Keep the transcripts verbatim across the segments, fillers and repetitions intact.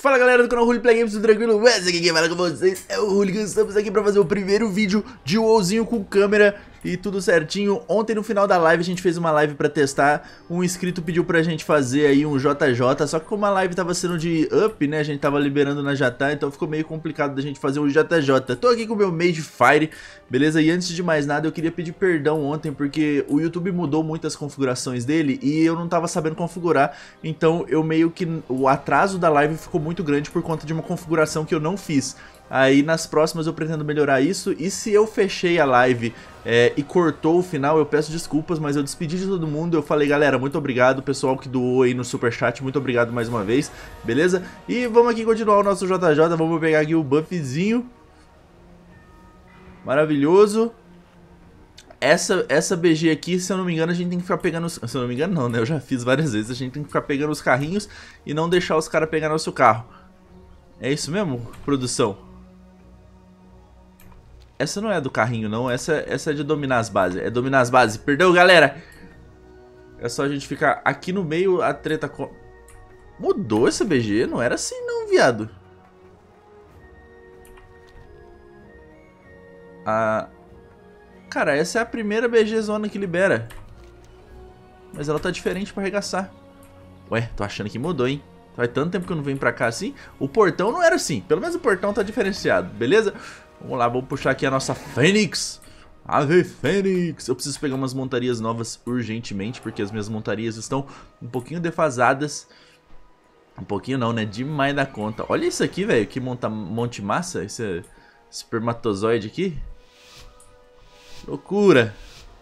Fala galera do canal Huli Play Games, tudo tranquilo? Mas aqui quem fala com vocês é o Hooligans. Estamos aqui pra fazer o primeiro vídeo de Uouzinho com câmera e tudo certinho. Ontem no final da live a gente fez uma live pra testar. Um inscrito pediu pra gente fazer aí um J J, só que como a live tava sendo de up, né, a gente tava liberando na Jatá, então ficou meio complicado da gente fazer um J J. Tô aqui com o meu Mage Fire, beleza? E antes de mais nada eu queria pedir perdão ontem, porque o YouTube mudou muitas configurações dele e eu não tava sabendo configurar. Então eu meio que... o atraso da live ficou muito muito grande por conta de uma configuração que eu não fiz. Aí nas próximas eu pretendo melhorar isso. E se eu fechei a live é, e cortou o final, eu peço desculpas, mas eu despedi de todo mundo. Eu falei, galera, muito obrigado, pessoal que doou aí no superchat, muito obrigado mais uma vez, beleza? E vamos aqui continuar o nosso J J, vamos pegar aqui o buffzinho. Maravilhoso. Essa, essa B G aqui, se eu não me engano, a gente tem que ficar pegando os... Se eu não me engano não, né? Eu já fiz várias vezes. A gente tem que ficar pegando os carrinhos e não deixar os caras pegar nosso carro. É isso mesmo, produção? Essa não é do carrinho, não. Essa, essa é de dominar as bases. É dominar as bases. Perdeu, galera! É só a gente ficar aqui no meio, a treta... Co... Mudou essa B G? Não era assim não, viado. A... Cara, essa é a primeira B G zona que libera. Mas ela tá diferente pra arregaçar. Ué, tô achando que mudou, hein? Faz tanto tempo que eu não venho pra cá assim. O portão não era assim. Pelo menos o portão tá diferenciado, beleza? Vamos lá, vamos puxar aqui a nossa Fênix. Ave Fênix. Eu preciso pegar umas montarias novas urgentemente, porque as minhas montarias estão um pouquinho defasadas. Um pouquinho não, né? Demais da conta. Olha isso aqui, velho. Que monta monte massa. Esse espermatozoide aqui. Loucura.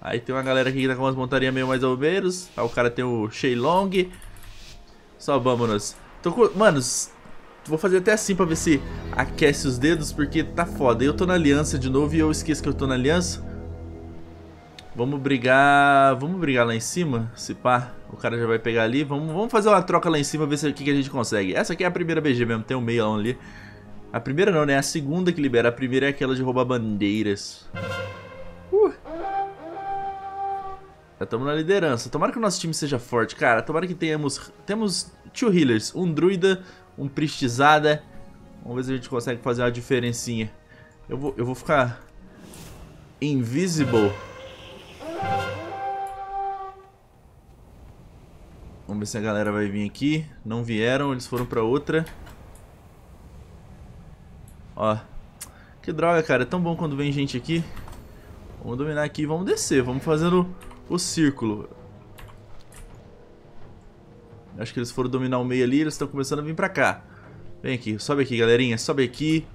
Aí tem uma galera aqui que tá com umas montarias meio mais ou menos. Aí o cara tem o Sheilong. Só vamos. Tô com... Manos, vou fazer até assim pra ver se aquece os dedos, porque tá foda. Eu tô na aliança de novo e eu esqueço que eu tô na aliança. Vamos brigar... Vamos brigar lá em cima? Se pá, o cara já vai pegar ali. Vamos, vamos fazer uma troca lá em cima, ver se o que, que a gente consegue. Essa aqui é a primeira B G mesmo, tem um meio ali. A primeira não, né? A segunda que libera. A primeira é aquela de roubar bandeiras. Uh. Já estamos na liderança. Tomara que o nosso time seja forte, cara. Tomara que tenhamos... Temos two healers. Um druida, um priestizada. Vamos ver se a gente consegue fazer uma diferencinha. Eu vou, eu vou ficar... invisible. Vamos ver se a galera vai vir aqui. Não vieram, eles foram pra outra. Ó. Que droga, cara. É tão bom quando vem gente aqui. Vamos dominar aqui e vamos descer. Vamos fazendo o círculo. Acho que eles foram dominar o meio ali. Eles estão começando a vir pra cá. Vem aqui. Sobe aqui, galerinha. Sobe aqui.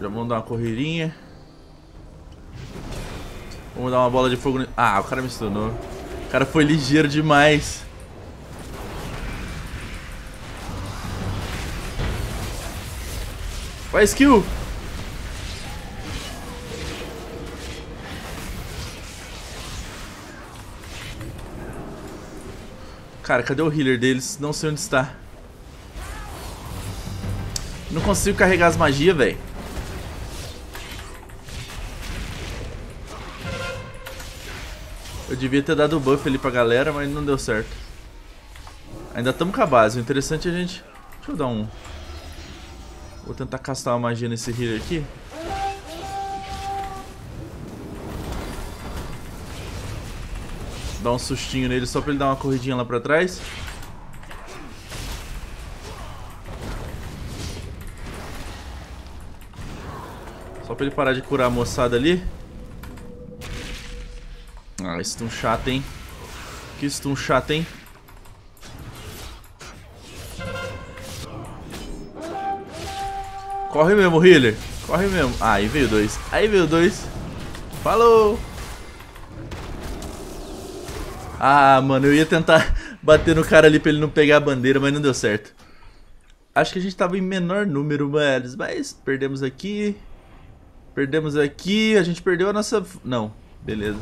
Já vamos dar uma corridinha. Vamos dar uma bola de fogo. Ah, o cara me stunou. O cara foi ligeiro demais. Vai, skill! Cara, cadê o healer deles? Não sei onde está. Não consigo carregar as magias, velho. Eu devia ter dado o buff ali pra galera, mas não deu certo. Ainda estamos com a base. O interessante é a gente... Deixa eu dar um... Vou tentar castar uma magia nesse healer aqui. Dar um sustinho nele só pra ele dar uma corridinha lá pra trás. Só pra ele parar de curar a moçada ali. Ah, stun chato, hein? Que stun chato, hein? Corre mesmo, healer. Corre mesmo. Ah, aí veio dois. Aí veio dois. Falou. Ah, mano, eu ia tentar bater no cara ali pra ele não pegar a bandeira, mas não deu certo. Acho que a gente tava em menor número, mas, mas perdemos aqui. Perdemos aqui. A gente perdeu a nossa... Não, beleza.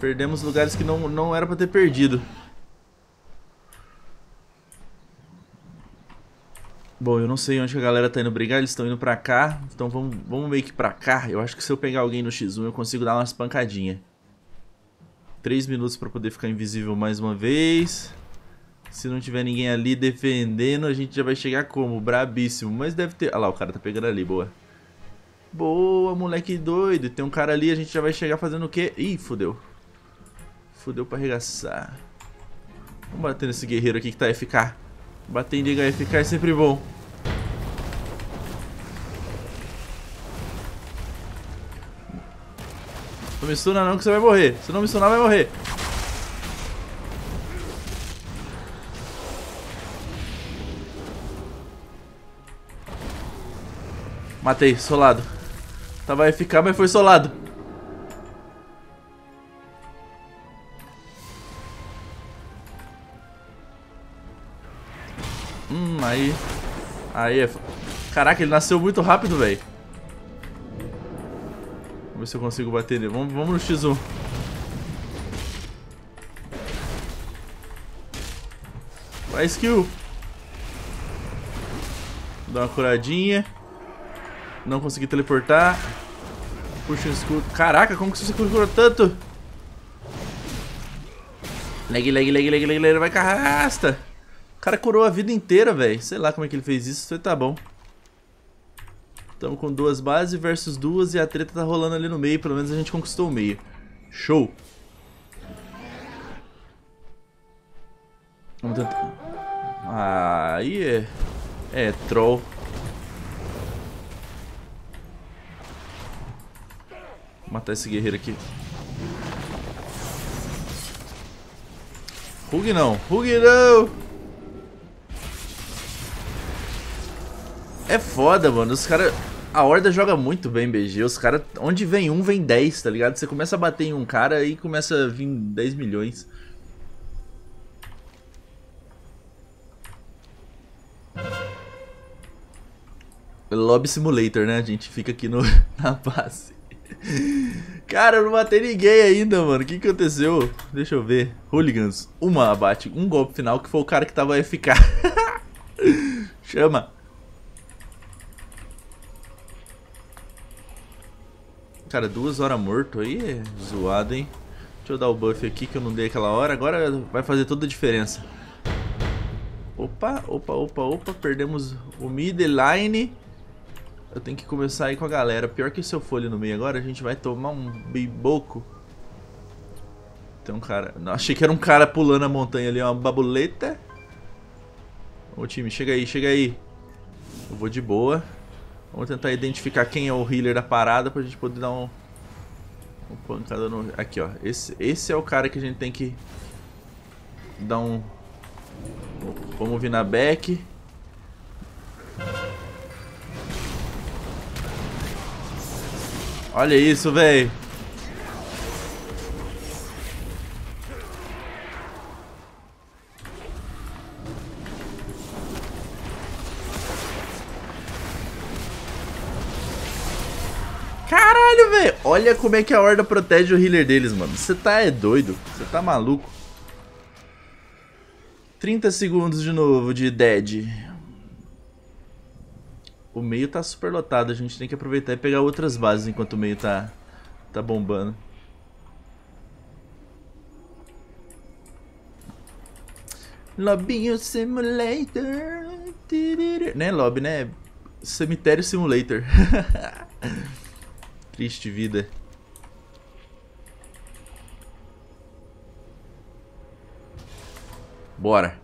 Perdemos lugares que não, não era pra ter perdido. Bom, eu não sei onde a galera tá indo brigar, eles estão indo pra cá, então vamos, vamos meio que pra cá. Eu acho que se eu pegar alguém no X um eu consigo dar umas pancadinhas. Três minutos para poder ficar invisível mais uma vez. Se não tiver ninguém ali defendendo, a gente já vai chegar como? Brabíssimo. Mas deve ter... Ah lá, o cara tá pegando ali, boa. Boa, moleque doido. Tem um cara ali, a gente já vai chegar fazendo o quê? Ih, fodeu. Fodeu pra arregaçar. Vamos bater nesse guerreiro aqui que tá F K. Bater em nega F K é sempre bom. Não me estuna não que você vai morrer. Se não me estunar, vai morrer. Matei, solado. Tava F K, mas foi solado. Hum, aí. Aí é. Caraca, ele nasceu muito rápido, velho. Vamos ver se eu consigo bater ele. Vamos, vamos no X um. Vai, skill. Dá uma curadinha. Não consegui teleportar. Puxa o escudo. Caraca, como que você curou tanto? Leg, leg, leg, leg, leg, leg. Vai que arrasta. O cara curou a vida inteira, velho. Sei lá como é que ele fez isso. Tá bom. Estamos com duas bases versus duas e a treta tá rolando ali no meio. Pelo menos a gente conquistou o meio. Show. Vamos tentar. Ah, aí é... É, troll. Matar esse guerreiro aqui. Hug não, Hug não. É foda, mano. Os caras... A Horda joga muito bem, B G. Os caras... Onde vem um, vem dez, tá ligado? Você começa a bater em um cara e começa a vir dez milhões. Lobby Simulator, né? A gente fica aqui no... na base. Cara, eu não matei ninguém ainda, mano. O que que aconteceu? Deixa eu ver. Hooligans, uma abate, um golpe final. Que foi o cara que tava F K. Chama. Cara, duas horas morto aí é zoado, hein? Deixa eu dar o buff aqui que eu não dei aquela hora. Agora vai fazer toda a diferença. Opa, opa, opa, opa. Perdemos o mid line. Eu tenho que começar aí com a galera. Pior que se eu for ali no meio agora, a gente vai tomar um biboco. Tem um cara... Não, achei que era um cara pulando a montanha ali, ó. Uma babuleta. Ô time, chega aí, chega aí. Eu vou de boa. Vamos tentar identificar quem é o healer da parada pra gente poder dar um... um pancada no... Aqui, ó. Esse, esse é o cara que a gente tem que... Dar um... Vamos vir na back. Olha isso, velho. Caralho, velho. Olha como é que a Horda protege o healer deles, mano. Você tá é doido. Você tá maluco. trinta segundos de novo de dead. O meio tá super lotado, a gente tem que aproveitar e pegar outras bases enquanto o meio tá, tá bombando. Lobinho Simulator. Não é lobby, né? Cemitério Simulator. Triste vida. Bora.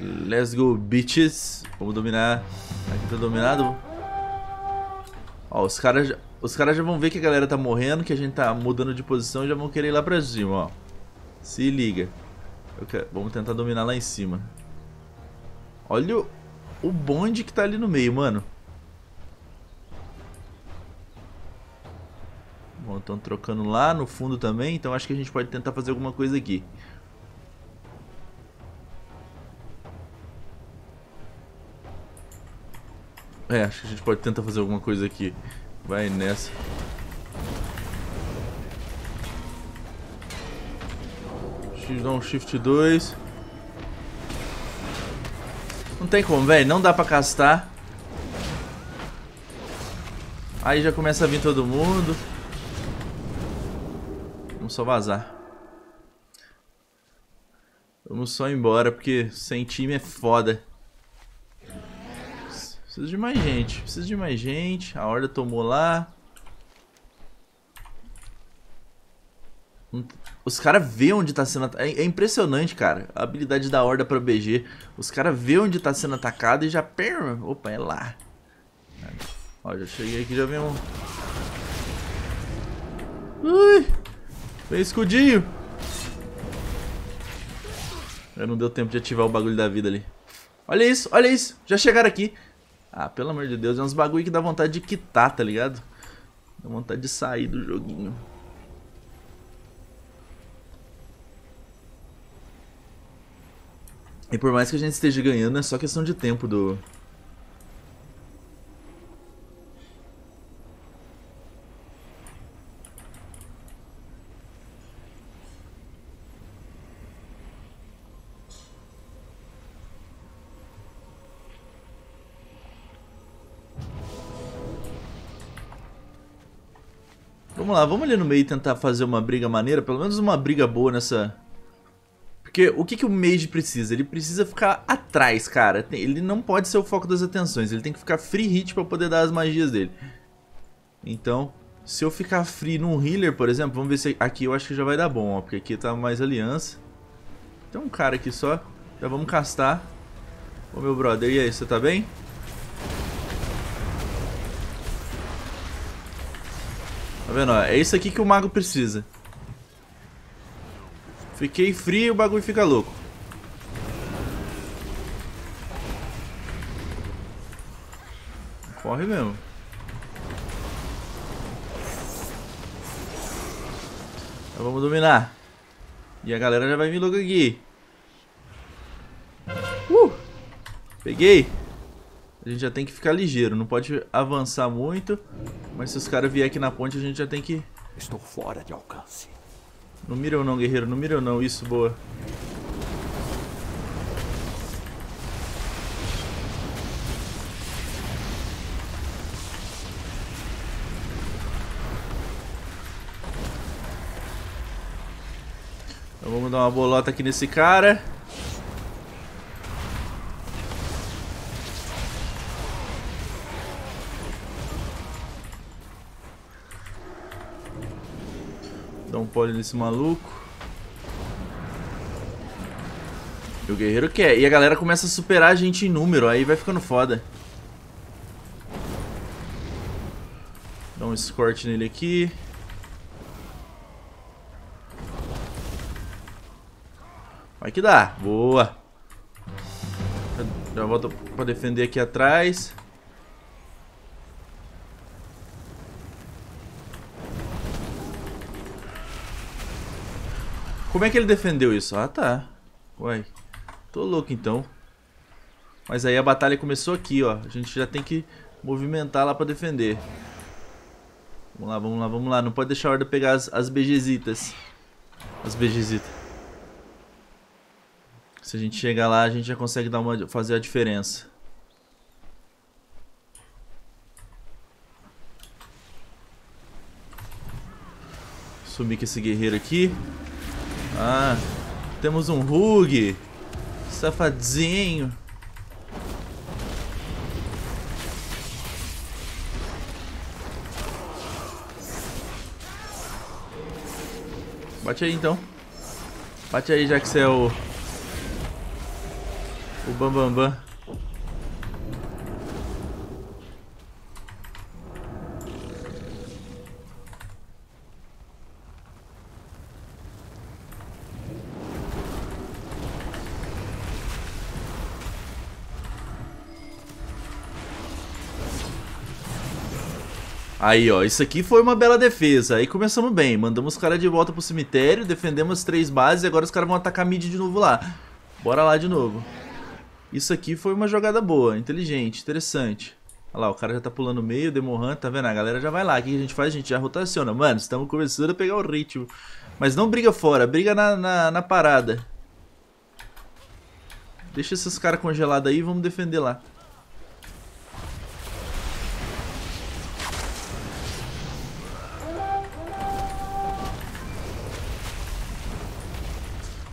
Let's go, bitches. Vamos dominar. Aqui tá dominado. Ó, os caras já, os caras já vão ver que a galera tá morrendo, que a gente tá mudando de posição e já vão querer ir lá pra cima, ó. Se liga. Eu quero, vamos tentar dominar lá em cima. Olha o, o bonde que tá ali no meio, mano. Bom, estão trocando lá no fundo também, então acho que a gente pode tentar fazer alguma coisa aqui. É, acho que a gente pode tentar fazer alguma coisa aqui. Vai nessa. Deixa eu dar um shift dois. Não tem como, velho. Não dá pra castar. Aí já começa a vir todo mundo. Vamos só vazar. Vamos só embora, porque sem time é foda. Preciso de mais gente, preciso de mais gente. A horda tomou lá. Os caras vê onde tá sendo atacado. É impressionante, cara, a habilidade da horda pra B G. Os caras vê onde tá sendo atacado e já... Opa, é lá. Ó, já cheguei aqui, já vem um... Ui! Vem escudinho! Eu não deu tempo de ativar o bagulho da vida ali. Olha isso, olha isso! Já chegaram aqui! Ah, pelo amor de Deus, é uns bagulho que dá vontade de quitar, tá ligado? Dá vontade de sair do joguinho. E por mais que a gente esteja ganhando, é só questão de tempo do... Vamos lá, vamos ali no meio e tentar fazer uma briga maneira, pelo menos uma briga boa nessa... Porque o que, que o Mage precisa? Ele precisa ficar atrás, cara. Ele não pode ser o foco das atenções, ele tem que ficar free hit pra poder dar as magias dele. Então, se eu ficar free num healer, por exemplo, vamos ver se aqui eu acho que já vai dar bom, ó, porque aqui tá mais aliança. Tem um cara aqui só, já vamos castar. Ô meu brother, e aí, você tá bem? Tá vendo? Ó, é isso aqui que o mago precisa. Fiquei frio e o bagulho fica louco. Corre mesmo. Então vamos dominar. E a galera já vai vir logo aqui. Uh! Peguei. A gente já tem que ficar ligeiro, não pode avançar muito. Mas se os caras vier aqui na ponte, a gente já tem que... Estou fora de alcance. Não mira ou não, guerreiro? Não mira ou não? Isso, boa. Então vamos dar uma bolota aqui nesse cara. Dá um pole nesse maluco. E o guerreiro quer. E a galera começa a superar a gente em número. Aí vai ficando foda. Dá um escort nele aqui. Vai que dá. Boa. Já volto pra defender aqui atrás. Como é que ele defendeu isso? Ah, tá. Uai. Tô louco, então. Mas aí a batalha começou aqui, ó. A gente já tem que movimentar lá pra defender. Vamos lá, vamos lá, vamos lá. Não pode deixar a horda pegar as, as BGzitas. As BGzitas. Se a gente chegar lá, a gente já consegue dar uma, fazer a diferença. Sumir com esse guerreiro aqui. Ah, temos um Hug. Safadinho. Bate aí então. Bate aí, já que você é o... O Bambambam. Bam, bam. Aí, ó, isso aqui foi uma bela defesa. Aí começamos bem, mandamos os caras de volta pro cemitério, defendemos as três bases e agora os caras vão atacar mid de novo lá. Bora lá de novo. Isso aqui foi uma jogada boa, inteligente, interessante. Olha lá, o cara já tá pulando no meio, Demon Hunter, tá vendo? A galera já vai lá. O que a gente faz? A gente já rotaciona. Mano, estamos começando a pegar o ritmo. Mas não briga fora, briga na, na, na parada. Deixa esses caras congelados aí e vamos defender lá.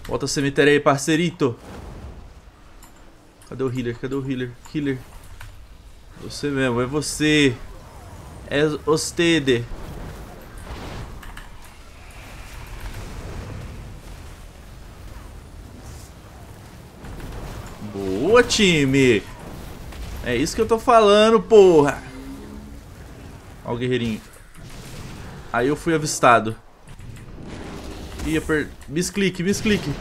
Volta o cemitério aí, parcerito. Cadê o healer? Cadê o healer? Healer. Você mesmo, é você. É ostede. Boa, time. É isso que eu tô falando, porra. Ó o guerreirinho. Aí eu fui avistado. Ia per... Misclick, misclick.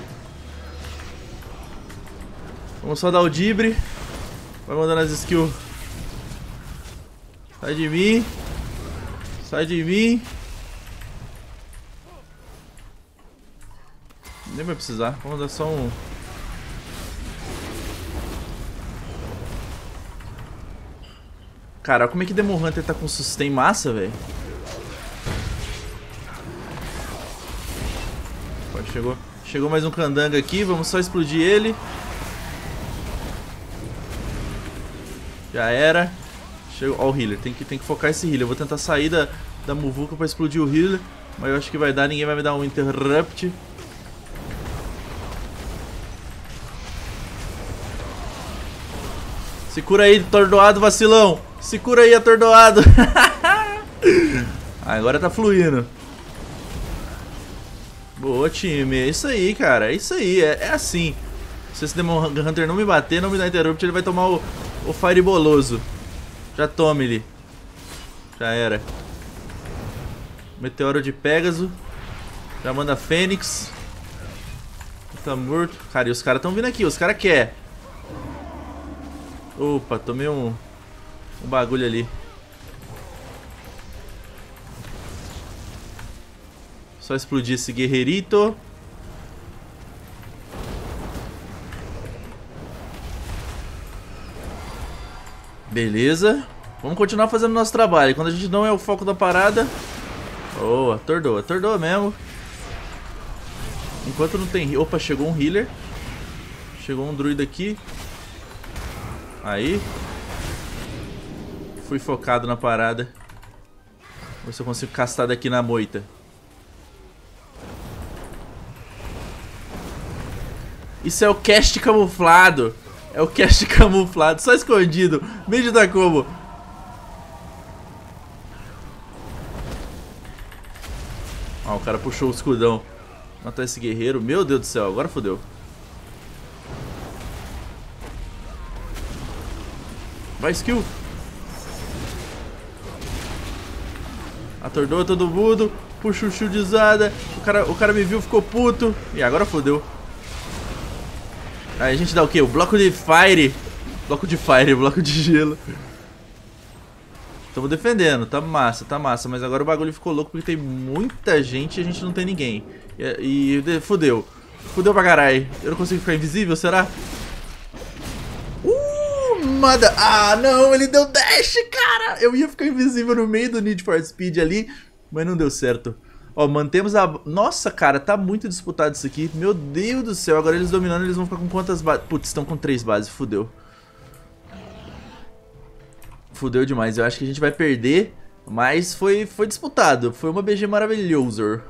Vamos só dar o dibre. Vai mandando as skills. Sai de mim. Sai de mim. Nem vai precisar. Vamos dar só um... Cara, como é que Demon Hunter tá com sustain massa, velho? Chegou. Chegou mais um candanga aqui. Vamos só explodir ele. Já era. Chegou. Ó, o healer. Tem que, tem que focar esse healer. Eu vou tentar sair da, da muvuca pra explodir o healer. Mas eu acho que vai dar. Ninguém vai me dar um interrupt. Se cura aí, atordoado, vacilão. Se cura aí, atordoado. Ah, agora tá fluindo. Boa, time, é isso aí, cara, é isso aí, é, é assim. Se esse Demon Hunter não me bater, não me dar interrupt, ele vai tomar o, o Fire Boloso. Já tome ele. Já era. Meteoro de Pégaso. Já manda Fênix. Tá morto. Cara, e os caras tão vindo aqui, os caras querem. Opa, tomei um, um bagulho ali. Só explodir esse guerreirito. Beleza. Vamos continuar fazendo nosso trabalho. Quando a gente não é o foco da parada... Oh, atordou. Atordou mesmo. Enquanto não tem... Opa, chegou um healer. Chegou um druida aqui. Aí. Fui focado na parada. Vamos ver se eu consigo castar daqui na moita. Isso é o cast camuflado. É o cast camuflado. Só escondido. Mage da combo. Ó, o cara puxou o escudão. Matar esse guerreiro. Meu Deus do céu. Agora fodeu. Vai, skill. Atordou todo mundo. Puxa o shieldizada. O cara, o cara me viu, ficou puto. E agora fodeu. Aí a gente dá o quê? O bloco de fire. Bloco de fire, bloco de gelo. Tamo defendendo, tá massa, tá massa. Mas agora o bagulho ficou louco porque tem muita gente e a gente não tem ninguém. E, e fudeu. Fudeu pra caralho. Eu não consigo ficar invisível, será? Uh, mada. Ah, não, ele deu dash, cara. Eu ia ficar invisível no meio do Need for Speed ali, mas não deu certo. Ó, mantemos a... Nossa, cara, tá muito disputado isso aqui. Meu Deus do céu, agora eles dominando, eles vão ficar com quantas bases? Putz, estão com três bases, fudeu. Fudeu demais, eu acho que a gente vai perder. Mas foi, foi disputado, foi uma B G maravilhosa.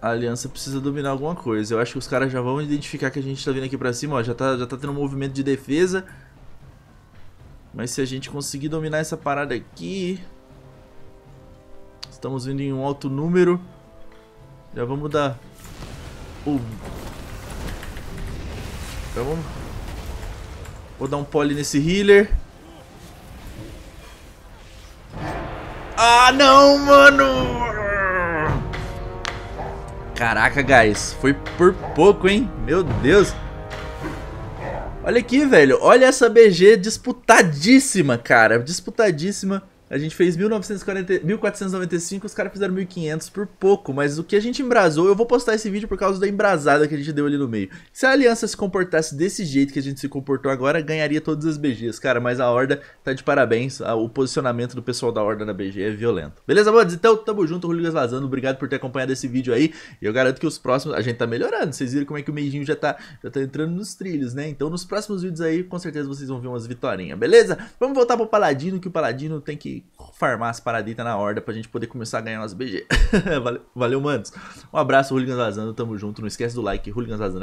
A aliança precisa dominar alguma coisa. Eu acho que os caras já vão identificar que a gente tá vindo aqui pra cima, ó. Já tá, já tá tendo um movimento de defesa. Mas se a gente conseguir dominar essa parada aqui... Estamos vindo em um alto número. Já vamos dar o... Já vamos... Vou dar um pole nesse healer. Ah, não, mano! Caraca, guys. Foi por pouco, hein? Meu Deus. Olha aqui, velho. Olha essa B G disputadíssima, cara. Disputadíssima. A gente fez mil quatrocentos e noventa e cinco, os caras fizeram mil e quinhentos por pouco, mas o que a gente embrasou, eu vou postar esse vídeo por causa da embrasada que a gente deu ali no meio. Se a aliança se comportasse desse jeito que a gente se comportou agora, ganharia todas as B Gs, cara, mas a Horda tá de parabéns, o posicionamento do pessoal da Horda na B G é violento. Beleza, buds? Então, tamo junto, Hooligans vazando, obrigado por ter acompanhado esse vídeo aí, e eu garanto que os próximos, a gente tá melhorando, vocês viram como é que o Maginho já tá, já tá entrando nos trilhos, né? Então, nos próximos vídeos aí, com certeza vocês vão ver umas vitórias, beleza? Vamos voltar pro Paladino, que o Paladino tem que e farmar as paraditas na horda pra gente poder começar a ganhar umas B G. Valeu, valeu, manos. Um abraço, Hooligans vazando. Tamo junto. Não esquece do like. Hooligans vazando.